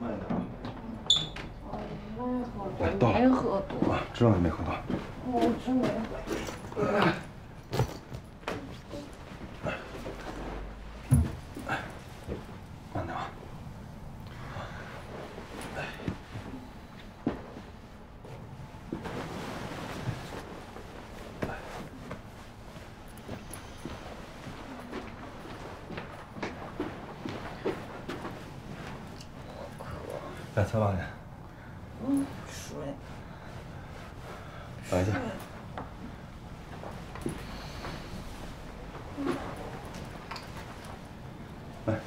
慢点。到了。没喝多。啊，知道你没喝多。我真没喝多。 来，采访你。嗯，水。来一下。来。来。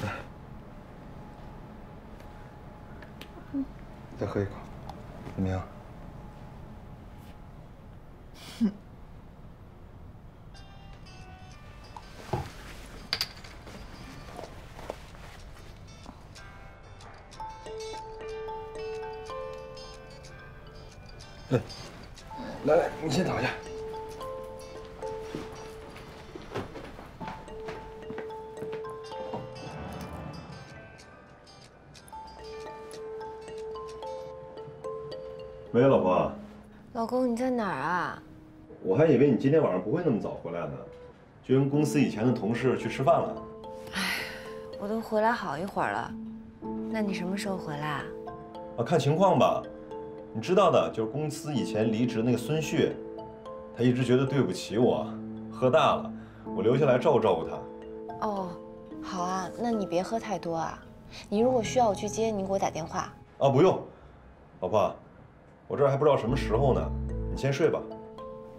来。再喝一口，怎么样？哼。 来，来来，你先躺下。喂，老婆。老公，你在哪儿啊？我还以为你今天晚上不会那么早回来呢，就跟公司以前的同事去吃饭了。哎，我都回来好一会儿了。那你什么时候回来啊？啊，看情况吧。 你知道的，就是公司以前离职那个孙旭，他一直觉得对不起我，喝大了，我留下来照顾照顾他。哦，好啊，那你别喝太多啊。你如果需要我去接，你给我打电话。啊，不用，老婆，我这还不知道什么时候呢，你先睡吧。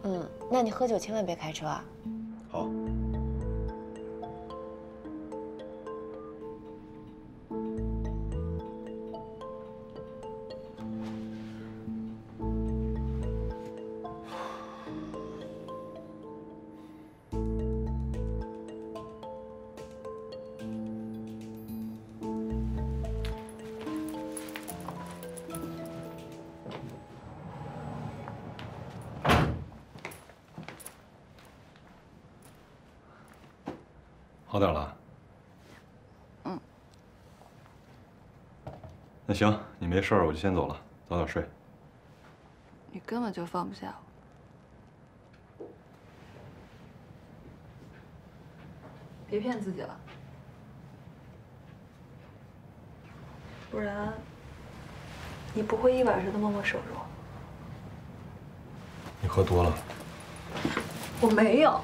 嗯，那你喝酒千万别开车啊。好。 好点了。嗯。那行，你没事儿，我就先走了，早点睡。你根本就放不下我。别骗自己了，不然你不会一晚上都默默守着我。你喝多了。我没有。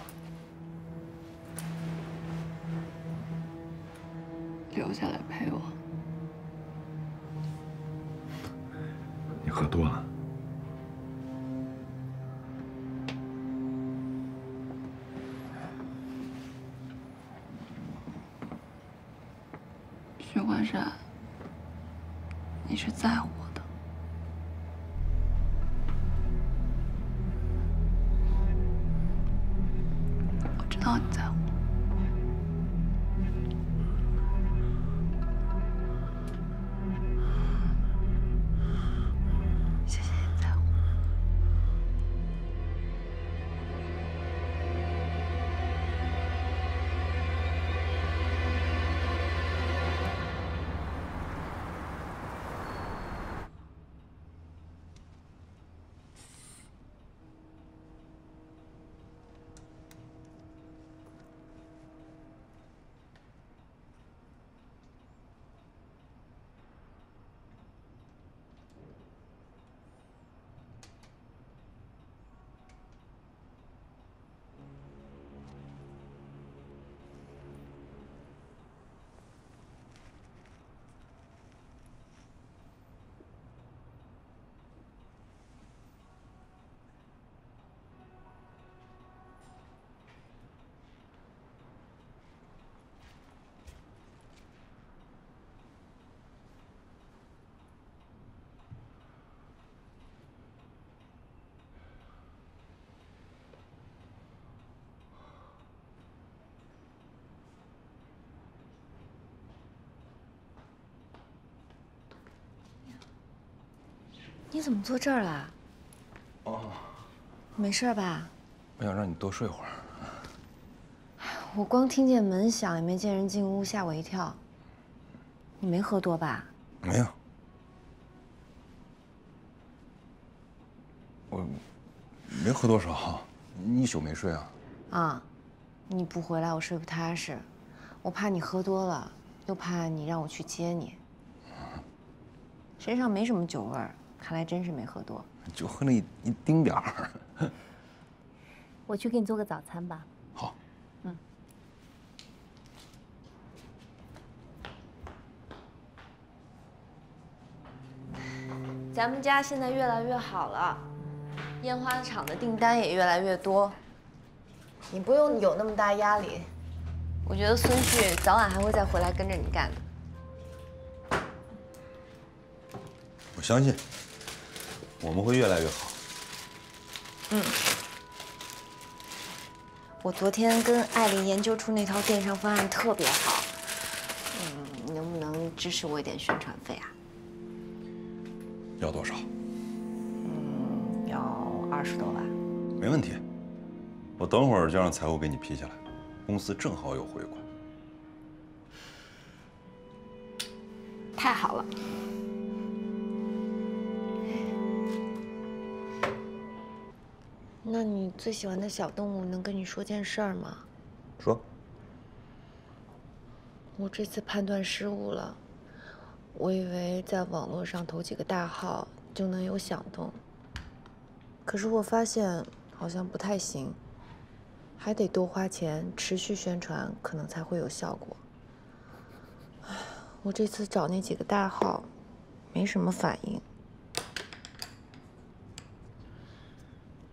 留下来陪我。你喝多了。许冠山，你是在乎我的。我知道你在乎。 你怎么坐这儿了？哦，没事吧？我想让你多睡会儿。哎，我光听见门响，也没见人进屋，吓我一跳。你没喝多吧？没有。我没喝多少，一宿没睡啊。啊，你不回来我睡不踏实，我怕你喝多了，又怕你让我去接你。身上没什么酒味儿，看来真是没喝多。就喝了一丁点儿。我去给你做个早餐吧。好。 咱们家现在越来越好了，烟花厂的订单也越来越多，你不用有那么大压力。我觉得孙旭早晚还会再回来跟着你干的。我相信，我们会越来越好。嗯。我昨天跟艾琳研究出那套电商方案特别好，你能不能支持我一点宣传费啊？ 要多少？要20多万。没问题，我等会儿就让财务给你批下来，公司正好有回款。太好了。那你最喜欢的小动物能跟你说件事儿吗？说。我这次判断失误了。 我以为在网络上投几个大号就能有响动，可是我发现好像不太行，还得多花钱持续宣传，可能才会有效果。我这次找那几个大号，没什么反应。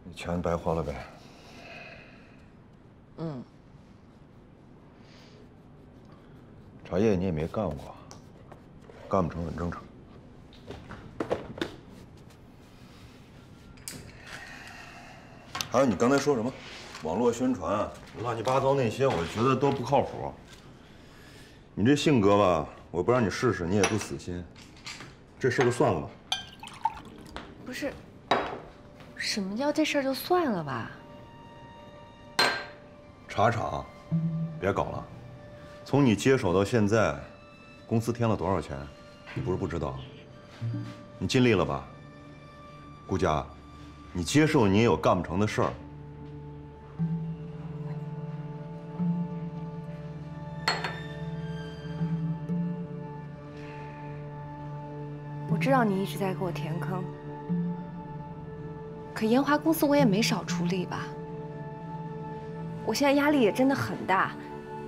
你钱白花了呗。嗯。茶叶你也没干过。 干不成很正常。还有你刚才说什么，网络宣传啊，乱七八糟那些，我觉得都不靠谱。你这性格吧，我不让你试试，你也不死心，这事就算了吧。不是，什么叫这事就算了吧？茶厂，别搞了。从你接手到现在，公司添了多少钱？ 你不是不知道，你尽力了吧？顾佳，你接受你也有干不成的事儿。我知道你一直在给我填坑，可研华公司我也没少出力吧？我现在压力也真的很大，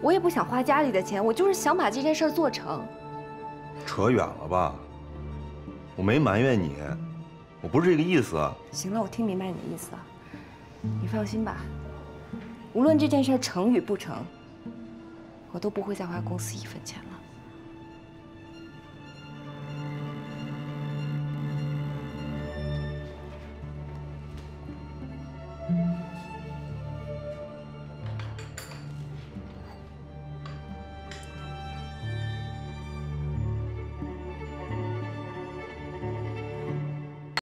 我也不想花家里的钱，我就是想把这件事儿做成。 扯远了吧？我没埋怨你，我不是这个意思。行了，我听明白你的意思了。你放心吧，无论这件事成与不成，我都不会再花公司一分钱了。